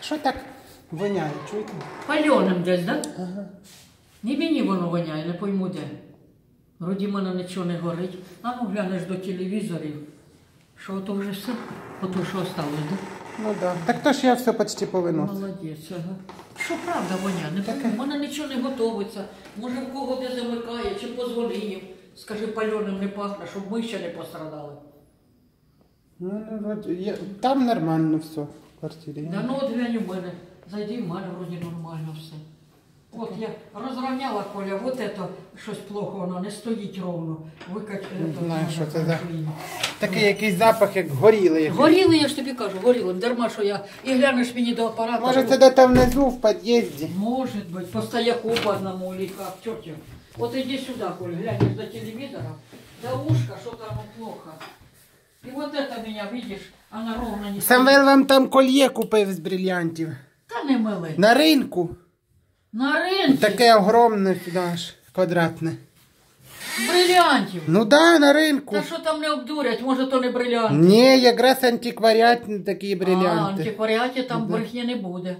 Що так воняє, чуєте? Пальоним десь, так? Да? Ага. Не мені воно воняє, не пойму де. Вроді в мене нічого не горить. А ну глянеш до телевізорів, що то вже все, ото що осталось, так? Да? Ну да. Так то ж я все почти повиносила. Молодець, ага. Що правда воняє, не пойму. В мене нічого не готовиться. Може в кого де замикає, чи позвонив. Скажи, пальоним не пахне, щоб ми ще не пострадали. Ну, там нормально все. Да ну от глянь у мене, зайди в мене, вроді нормально все. От я розрівняла, Коля, от це щось плохо, воно не стоїть ровно. Не знаю, що це за... Такий якийсь запах, як горілий. Горілий, я ж тобі кажу, горілий. Дарма, що я... І глянеш мені до апарата... Може, це де там внизу, в під'їзді? Може бути, по стояку по одному, ліка, в чорті. От іди сюди, Коля, глянеш до телевізора, до ушка, що там плохо. І от це мене, бачиш, вона ровно не... Самвел вам там кольє купив з брильянтів. Та не милий. На ринку. На ринку? Таке огромне, знаєш, квадратне. Брильянтів? Ну да, на ринку. Та що там не обдурять, може то не брильянти? Ні, якраз антикваріатні такі брильянти. А, антикваріаті там брехні не буде.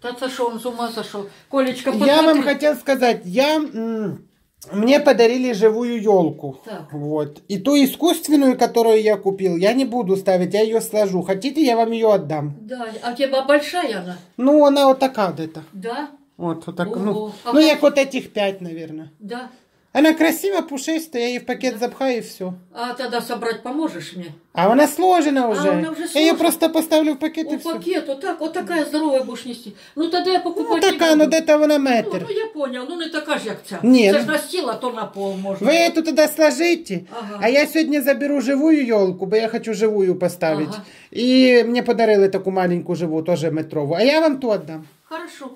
Та це що, він з ума сошов? Колечка, посмотри. Я вам хотів сказати, Мне подарили живую елку, вот. И ту искусственную, которую я купил, я не буду ставить, я ее сложу. Хотите, я вам ее отдам? Да, а у тебя большая она? Ну, она вот такая где-то. Да? Вот так, ну, а ну как вот этих 5, наверное. Да. Она красиво, пушистая, я ее в пакет запхаю и все. А тогда собрать поможешь мне? А она сложена уже. А она уже сложена. Я ее просто поставлю в пакет и все. В пакет, вот так, вот такая здоровая будешь нести. Ну тогда я покупаю. Ну такая, ну где-то она метр. Ну я понял, ну не такая же, как ця. Нет. Это же на стил, а то на пол можно. Вы эту тогда сложите, ага. А я сегодня заберу живую елку, бо я хочу живую поставить. Ага. И мне подарили такую маленькую живую, тоже метровую. А я вам ту отдам. Хорошо.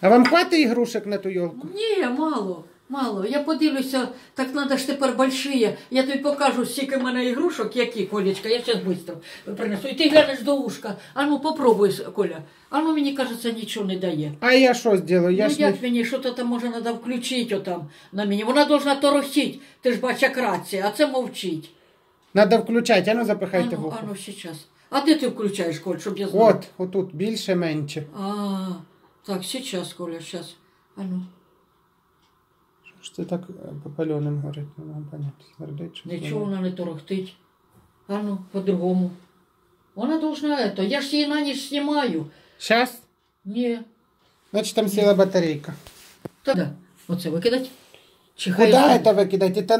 А вам хватит игрушек на ту елку? Не, мало. Мало, я подивлюся, так треба ж тепер больші. Я тобі покажу, скільки в мене ігрушок, які, Колечка, я зараз швидко принесу. І ти глянеш до ушка, а ну попробуй, Коля. А ну мені, кажеться, нічого не дає. А я що зроблю? Ну як мені, що там може треба включити отам на мені. Вона повинна торохтіти, ти ж бачиш, як рація, а це мовчить. Треба включати, а ну запихайте в ухо. А ну, зараз. А де ти включаєш, Коль, щоб я знала? От, отут, більше-менше. А, так, зараз, Коля, зараз. А ну. Що так по-пальоним горить, не вам понятно. Нічого вона не торохтить. А ну, по-другому. Вона должна це, я ж її на ніч знімаю. Зараз? Ні. Значить там сіла батарейка. Так, да. Оце викидати? Куда это выкидать? Это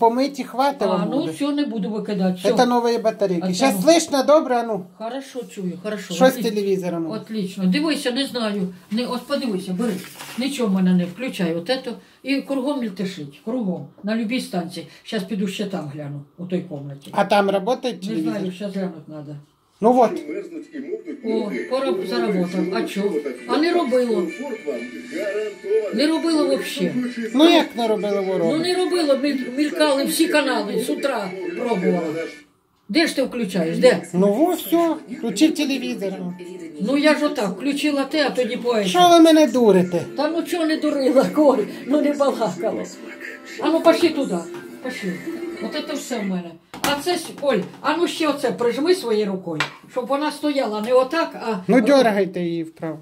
помыть и хватило. А, ну все, не буду выкидать. Все. Это новые батарейки. Сейчас слышно, добре, а ну? Хорошо чую, хорошо. Что с телевизором? Отлично. Дивися, не знаю. Ось подивися, бери. Нічого в мене не включай. Вот это. И кругом літешить. Кругом. На любой станции. Сейчас піду ще там гляну, у той комнате. А там работает телевизор? Не знаю, сейчас глянуть надо. Ну вот. О, короб заработав. А чого? А не робило. Не робило взагалі. Ну як не робило ворога? Ну не робило, мількали всі канали, з утра пробували. Де ж ти включаєш, де? Ну ось все, включив телевізор. Ну я ж отак, включила те, а тоді поїхала. Що ви мене дурите? Та ну чого не дурила, Коль, ну не балакала. А ну пошли туди, пошли. От це все в мене. А це, Оль, а ну ще оце прижми своєю рукою, щоб вона стояла не отак, а... Ну дергайте її вправо.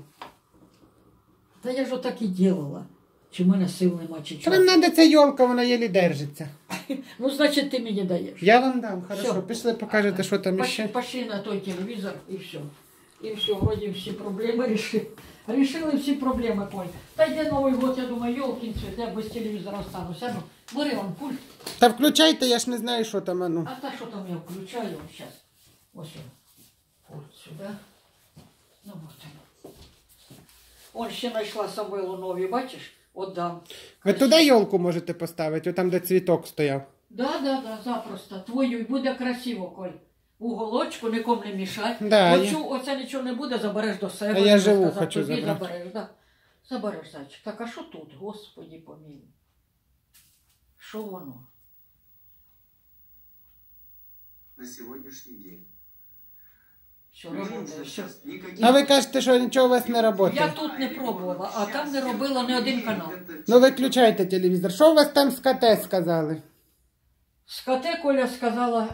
Та я ж отак і делала. Чи в мене сил нема, чи чого. Нам треба ця ёлка, вона єлі держиться. Ну, значить, ти мені даєш. Я вам дам, хорошо. Все. Пішли, покажете, що там ще. Пішли на той телевізор і все. І все, вроді всі проблеми рішили. Рішили всі проблеми, Коль. Та йде Новий год, я думаю, ёлкин цвіт, я без телевізора останусь. А ну, бери вам пульт. Та включайте, я ж не знаю, що там, а ну. А та, що там я включаю, зараз. Ось он. Пульт сюди. Ну, вот он. Он ще знайшла Самвелу нові, бачиш? Отдам. Ви туди ёлку можете поставити, там, де цвіток стояв. Да, да, да, запросто. Твою, і буде красиво, Коль. Уголочку, нікому не мішать. Да, оце нічого не буде, забереш до себе. А я живу хочу забрати. Забереш, да. Забереш, зайчик. Так, а що тут? Господи, помилуй. Що воно? На сьогоднішній день. Все, роботає, все. А ви кажете, що нічого у вас не працює? Я тут не пробувала, а там не робила ні один канал. Ну виключайте телевізор. Що у вас там з КТ сказали? З КТ Коля сказала,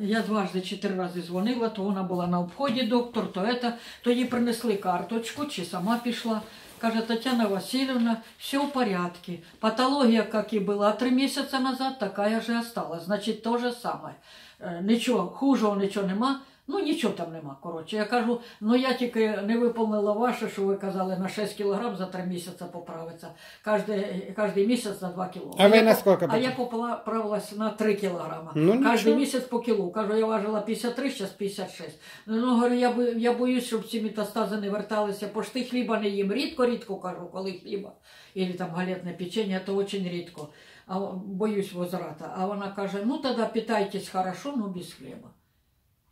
я дважди чи три рази дзвонила, то вона була на обході, доктор, то це. Тоді принесли карточку, чи сама пішла. Каже, Татьяна Васильевна, все в порядке. Патология, как и была 3 месяца назад, такая же осталась. Значит, то же самое. Нічого, хуже нічого нема. Ну, нічого там нема, коротше. Я кажу, ну я тільки не виповнила ваше, що ви казали, на 6 кілограм за 3 місяці поправиться. Кожен місяць на 2 кілограми. А ви на скільки? А я поправилась на 3 кілограма. Ну, кожен місяць по кілу. Кажу, я важила 53, зараз 56. Ну, говорю, я боюсь, щоб ці метастази не верталися. Пошти хліба не їм. Рідко-рідко, кажу, коли хліба. Або там галетне печення, то дуже рідко. А боюсь возврата. А вона каже, ну тоді питайтесь хорошо, ну без хліба.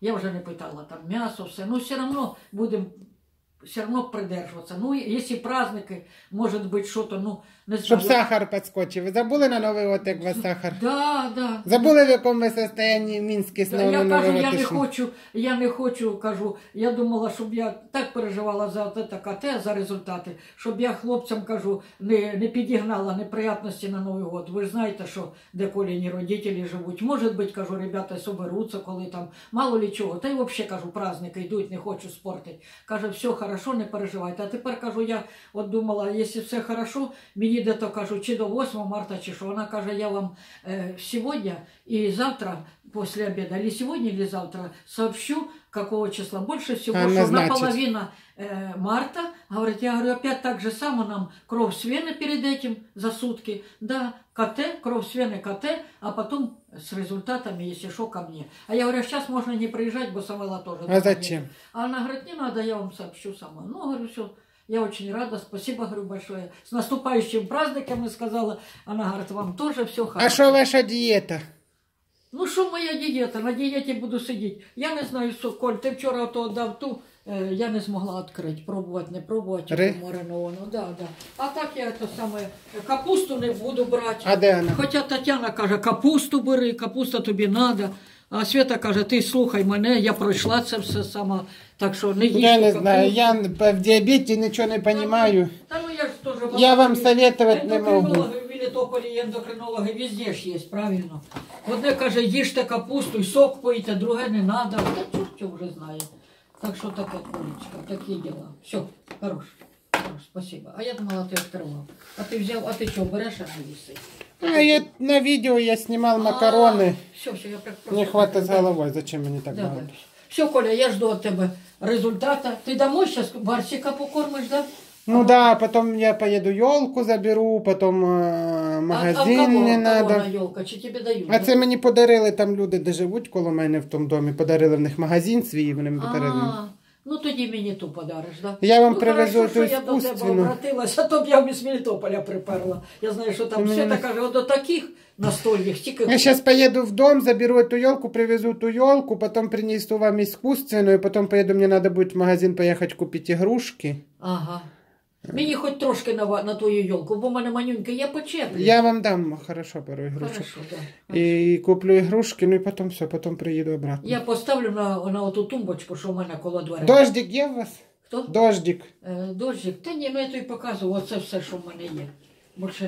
Я вже не питала, там м'ясо, все, ну все одно будемо придержуватися. Ну, якщо праздники, може бути щось, ну, не знаю. Щоб сахар підскочив. Ви забули на Новий год, як у вас сахар? Да, да. Забули, в якому ви состоянні Мінські з Новим Новим Ротичним? Я кажу, я не хочу, кажу, я думала, щоб я так переживала за КТ, за результати, щоб я хлопцям, кажу, не підігнала неприятності на Новий год. Ви ж знаєте, що де коліні родителі живуть. Може бути, кажу, ребята соберуться, коли там, мало ли чого. Та й взагалі, кажу, праздники йдуть, не хочу спортити. Каже, все хорошо. Хорошо, не переживайте. А тепер, кажу, я от думала, якщо все хорошо, мені де-то, кажу, чи до 8 марта, чи що. Вона каже, я вам сьогодні і завтра, після обіду, або сьогодні, або завтра, сообщу, какого числа. Більше всього, що наполовина марта, говорить, я говорю, опять так же само нам кровь с вены перед этим за сутки, да, КТ, кровь с вены КТ, а потом с результатами, если что, ко мне. А я говорю, сейчас можно не приезжать, бо Самвела тоже. А зачем? А она говорит, не надо, я вам сообщу сама. Ну, говорю, все, я очень рада, спасибо, говорю, большое. С наступающим праздником, я сказала, она говорит, вам тоже все хорошо. А что ваша диета? Ну, что моя диета? На диете буду сидеть. Я не знаю, что, Коль, ты вчера то отдав ту... Я не змогла відкрити, пробувати, не пробувати, мариновану, да. А так я то саме, капусту не буду брати. А де вона? Хоча Тетяна каже, капусту бери, капуста тобі треба. А Свята каже, ти слухай мене, я пройшла це все сама, так що не їсти. Я не знаю, я в діабеті нічого не розумію. Та ну я ж теж вам... Я вам советувати не можу. Мелитополі ендокринологи везде ж є, правильно. Одне каже, їжте капусту і сок пийте, друге не треба. Та чорт вже знає. Так что такая кулечка, такие дела. Все, хорош, спасибо. А я думала, ты открывал. А ты взял, а ты что, берешь, а висит? А я на видео я снимал макароны. Все, я просто... Не хватает головой, зачем мне так говорить? Все, Коля, я жду от тебя результата. Ты домой сейчас барсика покормишь, да? Ну да, потом я поеду елку заберу, потом магазин не надо. А в кого елка? Чи тебе дають? А це мені подарили, там люди, де живуть коло мене в тому домі, подарили в них магазин свій, вони мені подарили. Ну тоді мені ту подариш, да? Я вам привезу ту іскусственну. Ну хорошо, що я до тебе обратилась, а то б я в Мелітополя приперла. Я знаю, що там все так каже, до таких настольних тільки... Я зараз поїду в дом, заберу ту елку, привезу ту елку, потім принесу вам іскусственну, потім поїду, мені треба буде в магазин поїхати купити ігрушки. Ага. Мені хоч трошки на твою ёлку, бо в мене манюнька, я почеплю. Я вам дам, хорошо, беру ігрушки. Хорошо, да. І куплю ігрушки, ну і потім все, потім приїду обратно. Я поставлю на оту тумбочку, що в мене коло дверей. Дождик є у вас? Хто? Дождик. Дождик? Та ні, ну я тобі показую, оце все, що в мене є.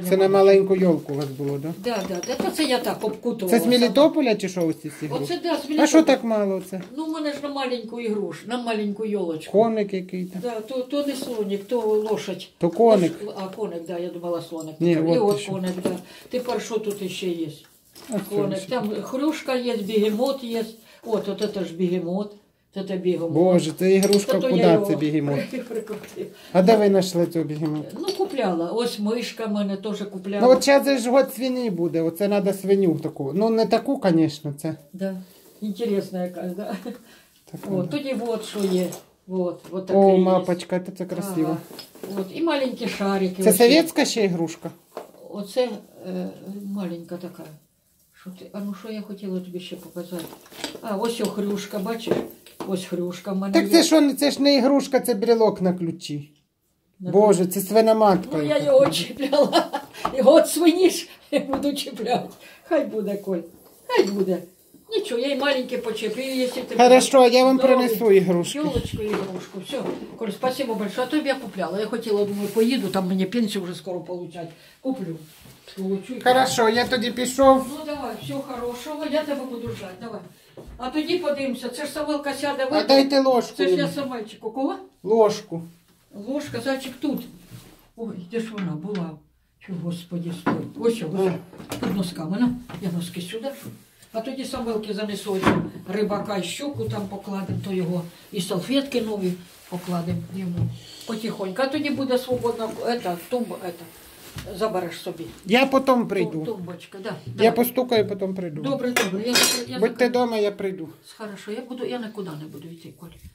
Це на маленьку ёлку у вас було, так? Так, це я так обкутувала. Це з Мелітополя чи що ось ці ігрушки? Оце, так, з Мелітополя. А що так мало це? Ну, в мене ж на маленьку ігрушку, на маленьку ёлочку. Коник який там? Так, то не слоник, то лошадь. То коник. А, коник, так, я думала слоник. І от коник, так. Тепер що тут ще є? Коник, там хрюшка є, бігемот є. От, оце ж бігемот. Боже, це ігрушка, куди це бігемот? А де ви знайшли цього бігемота? Ну, купляла. Ось мишка в мене теж купляла. Ну, от зараз ж год свині буде. Оце треба свиню таку. Ну, не таку, звісно, це. Так. Інтересна якась, так? Тоді от що є. О, мапочка, це красиво. І маленькі шарики. Це совєтська ще ігрушка? Оце маленька така. А ну, що я хотіла тобі ще показати? А, ось хрюшка, бачиш? Ось хрюшка в мене. Так це ж не ігрушка, це брелок на ключі. Боже, це свиноматка. Ну, я його чіпляла. І от свині ж буду чіпляти. Хай буде, Коль. Хай буде. ничего, я и маленькие почеплю, если ты... Хорошо, я вам принесу игрушки. Ёлочку, игрушку, все. Коль, спасибо большое, а то я купляла. Я хотела, думаю, поеду, там мне пенсию уже скоро получать. Куплю. Получу. Хорошо, я тоді пішов. Ну давай, всього хорошого, я тебе буду ждать, давай. А тоді подивимося, це ж Самвелка сяде. А дайте ложку. Це ж я Самвельчику. Кого? Ложку. Ложка, зайчик, тут. Ой, де ж вона була? Господи, стой. Ось, ось, під носками, на. Я носки сюди. А тоді Самвелки занесу рибака і щуку, там покладемо, то його і салфетки нові покладемо йому. Потихоньку. А тоді буде свободна тумба, забереш собі. Я потім прийду. Тумбочка, да. Я давай. Постукаю, потім прийду. Добре, добре. Будьте вдома, я прийду. Хорошо, я нікуди не буду йти, Коль.